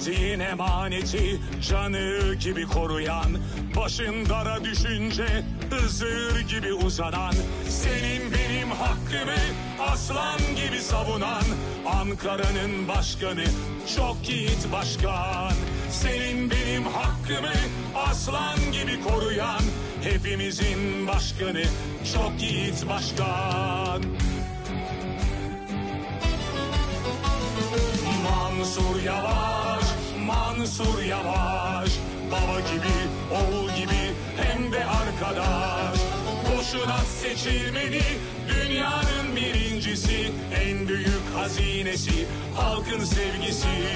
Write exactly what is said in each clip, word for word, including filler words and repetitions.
Sevdiğin emaneti canı gibi koruyan, başın dara düşünce hızır gibi uzanan, senin benim hakkımı aslan gibi savunan Ankara'nın başkanı, çok yiğit başkan. Senin benim hakkımı aslan gibi koruyan, hepimizin başkanı, çok yiğit başkan. Mansur Yavaş, Mansur Yavaş, baba gibi, oğul gibi, hem de arkadaş. Boşuna seçilmedi dünyanın birincisi, en büyük hazinesi halkın sevgisi.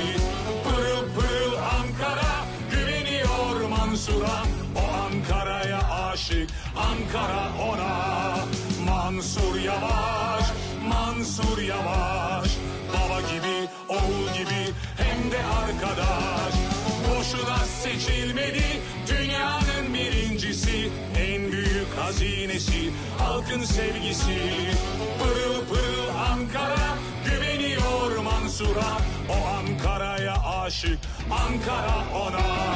Pırıl pırıl Ankara güveniyor Mansur'a, o Ankara'ya aşık, Ankara ona. Mansur Yavaş, Mansur Yavaş, baba gibi, oğul gibi, hem de arkadaş. Boşuna seçilmedi dünyanın birincisi, en büyük hazinesi halkın sevgisi. Pırıl pırıl Ankara güveniyor Mansur'a, o Ankara'ya aşık, Ankara ona.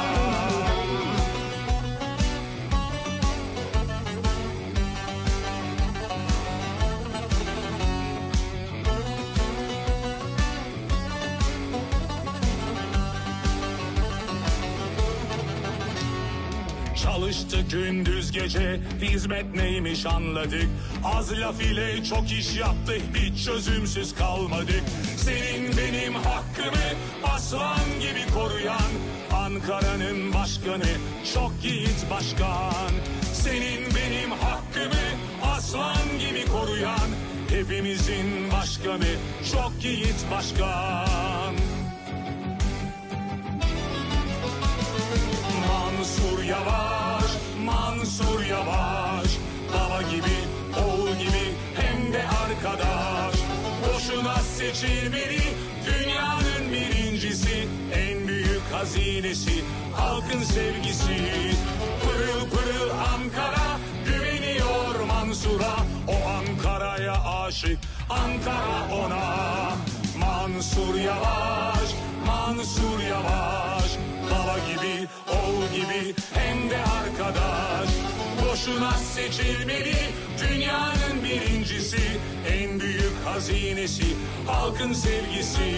Çalıştık gündüz gece, hizmet neymiş anladık. Az laf ile çok iş yaptık, hiç çözümsüz kalmadık. Senin benim hakkımı aslan gibi koruyan Ankara'nın başkanı, çok yiğit başkan. Senin benim hakkımı aslan gibi koruyan, hepimizin başkanı, çok yiğit başkan. Mansur Yavaş, Mansur Yavaş, baba gibi, oğul gibi, hem de arkadaş. Boşuna seçilmedi dünyanın birincisi, en büyük hazinesi halkın sevgisi. Pırıl pırıl Ankara güveniyor Mansur'a, o Ankara'ya aşık, Ankara ona. Mansur Yavaş, Mansur Yavaş, baba gibi, oğul gibi, hem de arkadaş. Boşuna seçilmedi dünyanın birincisi, en büyük hazinesi halkın sevgisi.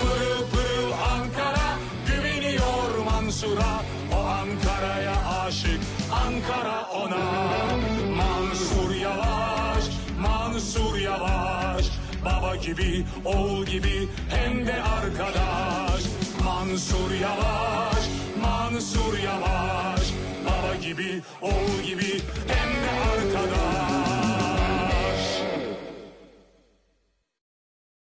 Pırıl pırıl Ankara güveniyor Mansur'a, o Ankara'ya aşık, Ankara ona. Mansur Yavaş, Mansur Yavaş, baba gibi, oğul gibi, hem de arkadaş. Mansur Yavaş, Mansur Yavaş, baba gibi, oğul gibi, hem de arkadaş.